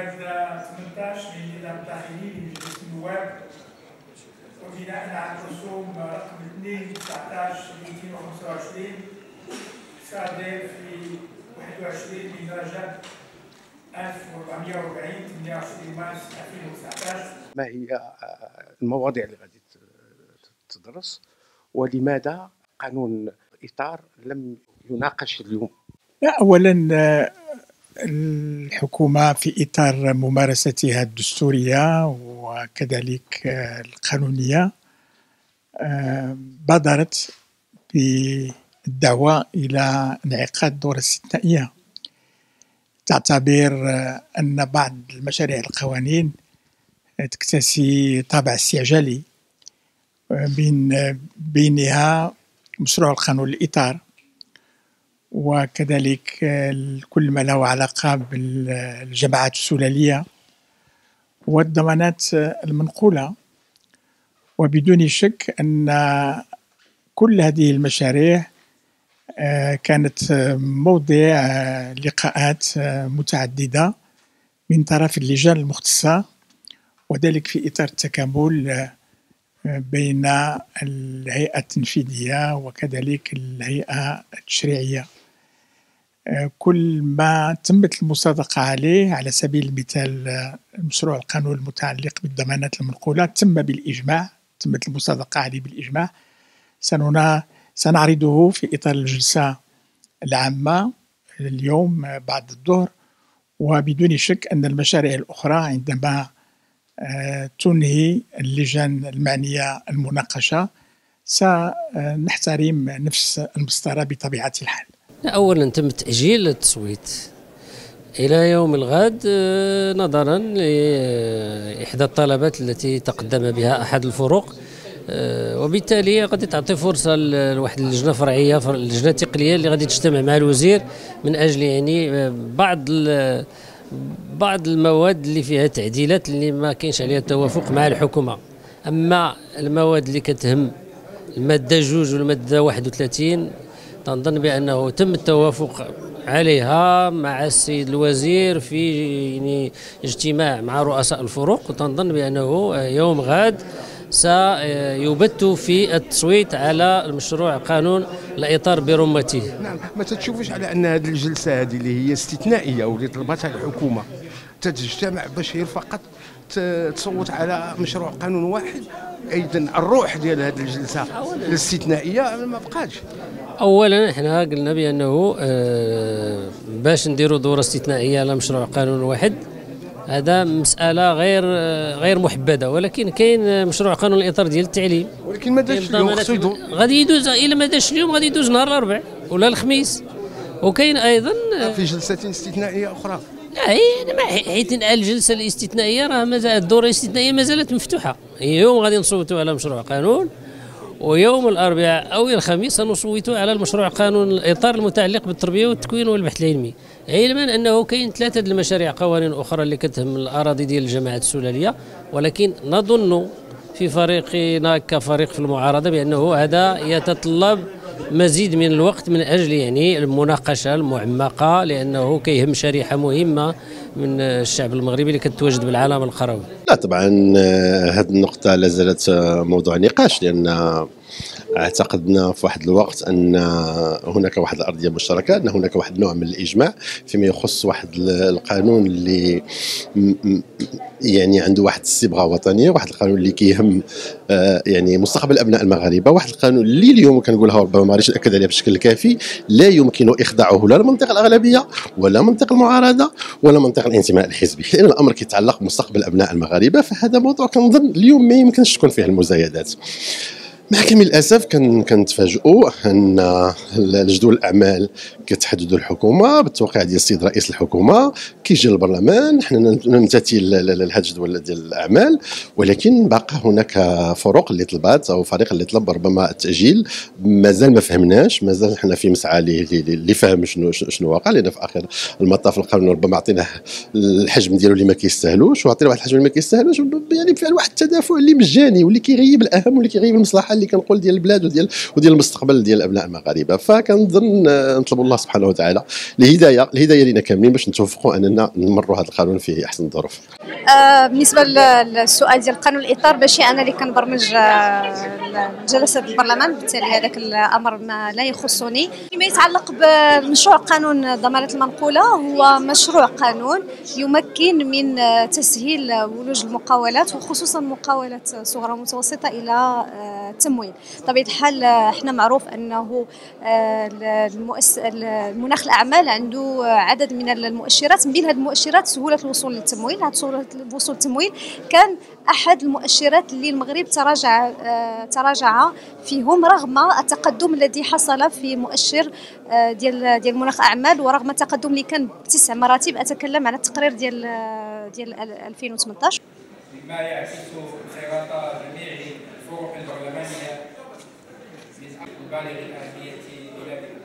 المادة 18 اللي هي التحليل من مجلس النواب وبناء على الرسوم رقم 2 19 225 صادر في 21 من رجب 1440 28 مارس 2019. ما هي المواضيع اللي غادي تدرس ولماذا قانون إطار لم يناقش اليوم؟ أولا الحكومة في إطار ممارستها الدستورية وكذلك القانونية بادرت بالدعوة إلى انعقاد دورة استثنائية، تعتبر أن بعض المشاريع القوانين تكتسي طابع استعجالي، بينها مشروع القانون الإطار وكذلك كل ما له علاقة بالجماعات السلالية والضمانات المنقولة. وبدون شك أن كل هذه المشاريع كانت موضع لقاءات متعددة من طرف اللجان المختصة، وذلك في إطار التكامل بين الهيئة التنفيذية وكذلك الهيئة التشريعية. كل ما تمت المصادقة عليه، على سبيل المثال مشروع القانون المتعلق بالضمانات المنقولة تمت المصادقة عليه بالإجماع، سنعرضه في إطار الجلسة العامة اليوم بعد الظهر. وبدون شك أن المشاريع الأخرى عندما تنهي اللجان المعنية المناقشة سنحترم نفس المسطرة بطبيعة الحال. أولا تم تأجيل التصويت إلى يوم الغد نظرا لإحدى الطلبات التي تقدم بها أحد الفروق، وبالتالي غادي تعطي فرصة لواحد اللجنة فرعية، اللجنة التقنية اللي غادي تجتمع مع الوزير من أجل يعني بعض المواد اللي فيها تعديلات اللي ما كاينش عليها التوافق مع الحكومه. اما المواد اللي كتهم الماده 2 والماده 31 تنظن بانه تم التوافق عليها مع السيد الوزير في يعني اجتماع مع رؤساء الفروق، وتنظن بانه يوم غد سيبت في التصويت على المشروع قانون الإطار برمته. نعم، ما تتشوفش على أن هذه الجلسة هذه اللي هي استثنائية واللي طلبتها الحكومة تتجتمع باش هي فقط تصوت على مشروع قانون واحد؟ أيضا الروح ديال هذه الجلسة الاستثنائية ما بقاتش. أولا احنا قلنا بأنه باش نديروا دورة استثنائية على مشروع قانون واحد، هذا مسألة غير محبذة، ولكن كاين مشروع قانون الإطار ديال التعليم، ولكن ما داش اليوم غادي يدوز. إلا ما داش اليوم غادي يدوز نهار الأربعاء ولا الخميس. وكاين أيضا في جلسة استثنائية أخرى. حيت الجلسة الاستثنائية راه مازال الدورة الاستثنائية مازالت مفتوحة، اليوم غادي نصوتوا على مشروع قانون، ويوم الأربعاء أو الخميس سنصوتوا على المشروع قانون الإطار المتعلق بالتربية والتكوين والبحث العلمي، علما أنه كاين ثلاثة المشاريع قوانين أخرى اللي كتهم الأراضي ديال الجماعات السلالية. ولكن نظن في فريقنا كفريق في المعارضة بأنه هذا يتطلب مزيد من الوقت من أجل يعني المناقشة المعمقة، لأنه كيهم شريحة مهمة من الشعب المغربي اللي كتواجد بالعالم القروي. لا طبعا هذه النقطة لازالت موضوع نقاش، لأن اعتقدنا في واحد الوقت أن هناك واحد الأرضية مشتركة، أن هناك واحد نوع من الإجماع فيما يخص واحد القانون اللي يعني عنده واحد الصبغة وطنية، واحد القانون اللي كيهم يعني مستقبل أبناء المغاربة، واحد القانون اللي اليوم كنقولها وربما ما رانيش نأكد عليها بشكل كافي، لا يمكن إخضاعه لا لمنطق الأغلبية ولا منطق المعارضة ولا منطق الانتماء الحزبي، لأن الأمر كيتعلق بمستقبل أبناء المغاربة. فهذا موضوع كنظن اليوم ما يمكنش تكون فيه المزايدات. مع كامل الاسف كنتفاجئوا ان الجدول الاعمال كتحددوا الحكومه بالتوقيع ديال السيد رئيس الحكومه، كيجي للبرلمان حنا نمتثل هذا الجدول ديال الاعمال، ولكن باقي هناك فروق اللي طلبات او فريق اللي طلب ربما التاجيل. مازال ما فهمناش، مازال حنا في مسعى لفهم شنو واقع، لان في اخر المطاف القانون ربما عطيناه الحجم ديالو اللي ما كيستاهلوش، وعطينا واحد الحجم اللي ما كيستاهلوش يعني فعل واحد التدافع اللي مجاني واللي كيغيب الاهم واللي كيغيب المصلحه بحال اللي كنقول ديال البلاد وديال المستقبل ديال الابناء المغاربه. فكنظن نطلبوا الله سبحانه وتعالى الهدايه لينا كاملين باش نتوفقوا اننا نمروا هذا القانون في احسن الظروف. بالنسبه للسؤال ديال قانون الاطار، ماشي انا اللي كنبرمج جلسه البرلمان، بالتالي هذاك الامر ما لا يخصني. فيما يتعلق بمشروع قانون الضمانات المنقوله، هو مشروع قانون يمكن من تسهيل ولوج المقاولات وخصوصا مقاولات صغرى ومتوسطه الى التمويل. بطبيعه الحال احنا معروف انه مناخ الاعمال عنده عدد من المؤشرات، من بين هذه المؤشرات سهوله الوصول للتمويل. هذه سهوله الوصول للتمويل كان احد المؤشرات اللي المغرب تراجع فيهم رغم التقدم الذي حصل في مؤشر ديال مناخ الاعمال، ورغم التقدم اللي كان ب9 مراتب. اتكلم على التقرير ديال 2018، مما يعكس انخراط جميع الفروق البرلمانيه بالغ الاهميه لبلادنا.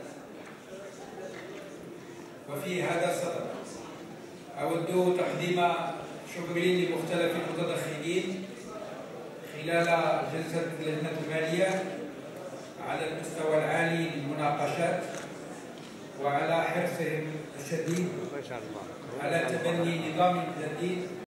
وفي هذا الصدد اود تقديم شكري لمختلف المتدخلين خلال جلسه اللجنه الماليه على المستوى العالي للمناقشات وعلى حرصهم الشديد على تبني نظام جديد.